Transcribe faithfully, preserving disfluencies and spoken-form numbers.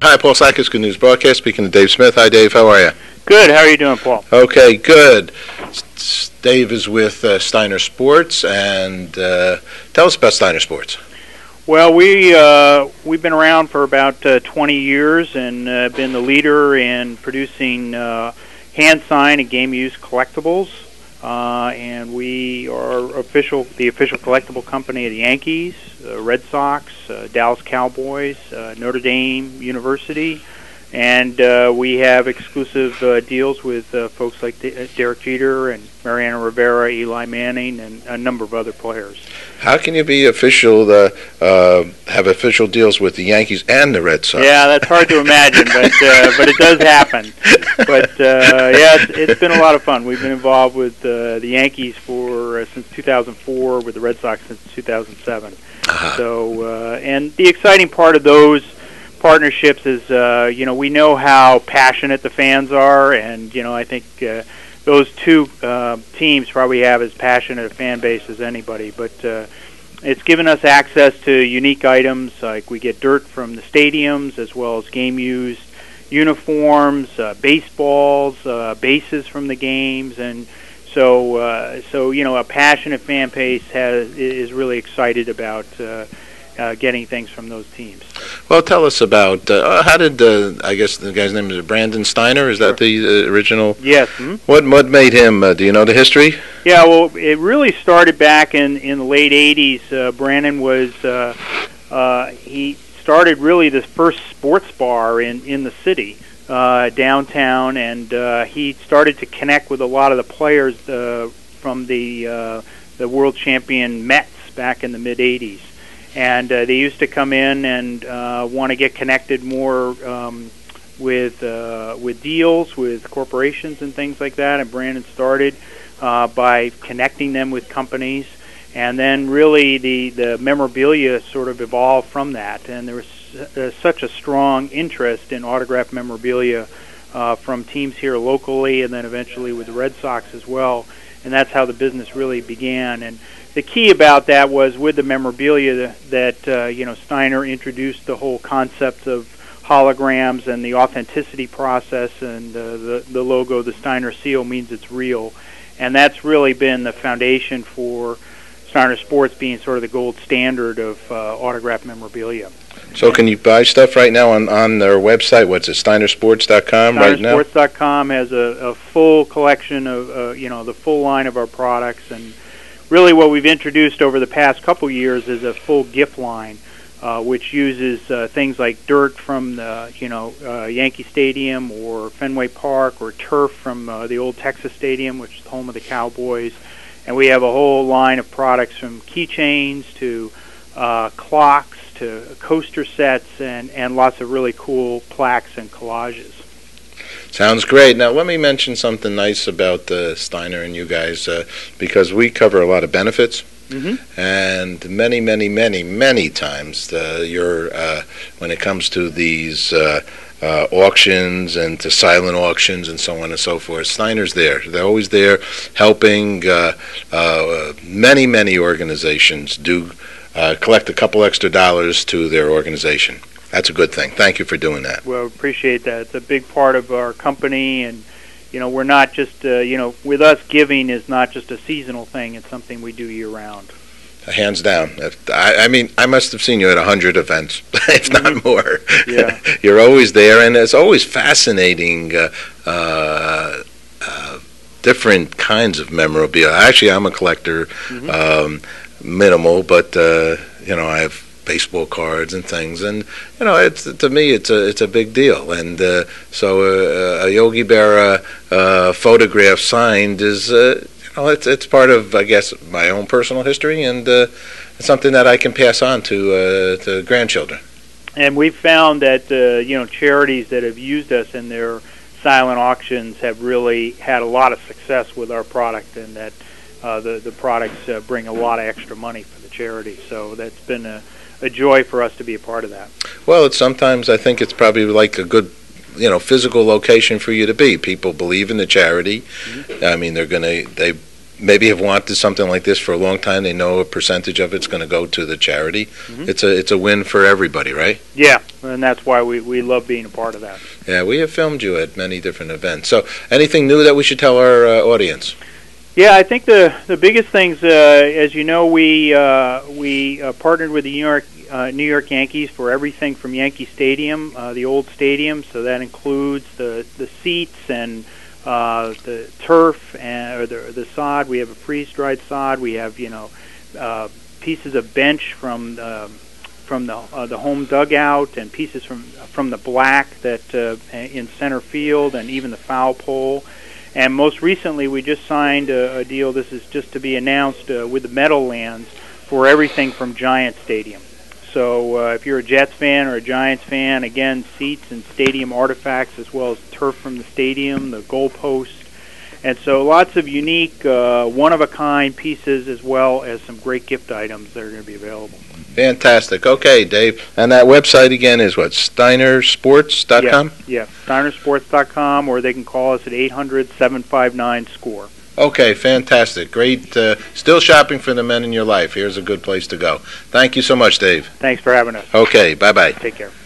Hi, Paul Sackis, Good News Broadcast, speaking to Dave Smith. Hi, Dave. How are you? Good. How are you doing, Paul? Okay, good. S Dave is with uh, Steiner Sports, and uh, tell us about Steiner Sports. Well, we, uh, we've been around for about uh, twenty years and uh, been the leader in producing uh, hand sign and game use collectibles, uh, and we are official the official collectible company of the Yankees, uh, Red Sox, uh, Dallas Cowboys, uh, Notre Dame University, and uh, we have exclusive uh, deals with uh, folks like De uh, Derek Jeter and Mariana Rivera, Eli Manning, and a number of other players. How can you be official? The, uh, have official deals with the Yankees and the Red Sox? Yeah, that's hard to imagine, but uh, but it does happen. But uh, yeah, it's, it's been a lot of fun. We've been involved with uh, the Yankees for uh, since two thousand four, with the Red Sox since two thousand seven. Uh-huh. So, uh, and the exciting part of those partnerships is, uh, you know, we know how passionate the fans are, and you know, I think uh, those two uh, teams probably have as passionate a fan base as anybody. But uh, it's given us access to unique items, like we get dirt from the stadiums, as well as game used uniforms, uh, baseballs, uh, bases from the games, and so uh, so you know, a passionate fan base has is really excited about Uh, Uh, getting things from those teams. Well, tell us about uh, how did uh, I guess the guy's name is Brandon Steiner? Is sure. that the uh, original? Yes. Mm-hmm. What what made him? Uh, do you know the history? Yeah. Well, it really started back in in the late eighties. Uh, Brandon was uh, uh, he started really the first sports bar in in the city uh, downtown, and uh, he started to connect with a lot of the players uh, from the uh, the world champion Mets back in the mid eighties. And uh, they used to come in and uh, want to get connected more um, with uh, with deals, with corporations and things like that. And Brandon started uh, by connecting them with companies. And then really the, the memorabilia sort of evolved from that. And there was uh, such a strong interest in autographed memorabilia uh, from teams here locally, and then eventually with the Red Sox as well. And that's how the business really began. And the key about that was with the memorabilia that, that uh, you know, Steiner introduced the whole concept of holograms and the authenticity process, and uh, the, the logo, the Steiner seal, means it's real. And that's really been the foundation for Steiner Sports being sort of the gold standard of uh, autographed memorabilia. So can you buy stuff right now on, on their website? What's it, Steiner Sports dot com right now? Steiner Sports dot com has a, a full collection of, uh, you know, the full line of our products. And really what we've introduced over the past couple years is a full gift line, uh, which uses uh, things like dirt from the, you know, uh, Yankee Stadium or Fenway Park, or turf from uh, the old Texas Stadium, which is the home of the Cowboys. And we have a whole line of products, from keychains to uh, clocks to coaster sets, and, and lots of really cool plaques and collages. Sounds great. Now, let me mention something nice about uh, Steiner and you guys, uh, because we cover a lot of benefits. Mm-hmm. And many, many, many, many times uh, you're, uh, when it comes to these uh, uh, auctions and to silent auctions and so on and so forth, Steiner's there. They're always there helping uh, uh, many, many organizations do uh, collect a couple extra dollars to their organization. That's a good thing. Thank you for doing that. Well, appreciate that. It's a big part of our company, and you know, we're not just uh, you know, with us, giving is not just a seasonal thing. It's something we do year round. Hands down. I, I mean, I must have seen you at a hundred events, if mm-hmm. not more. Yeah, you're always there, and it's always fascinating. Uh, uh, uh, different kinds of memorabilia. Actually, I'm a collector, mm-hmm. um, minimal, but uh, you know, I've. baseball cards and things, and you know, it's to me, it's a it's a big deal. And uh, so, uh, a Yogi Berra uh, photograph signed is, uh, you know, it's it's part of, I guess, my own personal history, and uh, it's something that I can pass on to uh, to grandchildren. And we've found that uh, you know, charities that have used us in their silent auctions have really had a lot of success with our product, and that uh, the the products uh, bring a lot of extra money for the charity. So that's been a a joy for us to be a part of that. Well, it's sometimes I think it's probably like a good, you know, physical location for you to be. People believe in the charity. Mm-hmm. I mean, they're going to, they maybe have wanted something like this for a long time. They know a percentage of it's going to go to the charity. Mm-hmm. It's a it's a win for everybody, right? Yeah, and that's why we, we love being a part of that. Yeah, we have filmed you at many different events. So anything new that we should tell our uh, audience? Yeah, I think the, the biggest things, uh, as you know, we uh, we uh, partnered with the New York, uh, New York Yankees for everything from Yankee Stadium, uh, the old stadium, so that includes the, the seats and Uh, the turf and or the, the sod. We have a freeze-dried sod. We have you know uh, pieces of bench from the, from the uh, the home dugout and pieces from from the black that uh, in center field and even the foul pole. And most recently, we just signed a, a deal. This is just to be announced uh, with the Meadowlands for everything from Giants Stadium. So uh, if you're a Jets fan or a Giants fan, again, seats and stadium artifacts as well as turf from the stadium, the goalpost. And so lots of unique, uh, one-of-a-kind pieces as well as some great gift items that are going to be available. Fantastic. Okay, Dave. And that website again is what, Steiner Sports dot com? Yeah, yeah, Steiner Sports dot com, or they can call us at eight hundred, seven five nine, S C O R E. Okay, fantastic. Great. Uh, still shopping for the men in your life. Here's a good place to go. Thank you so much, Dave. Thanks for having us. Okay, bye-bye. Take care.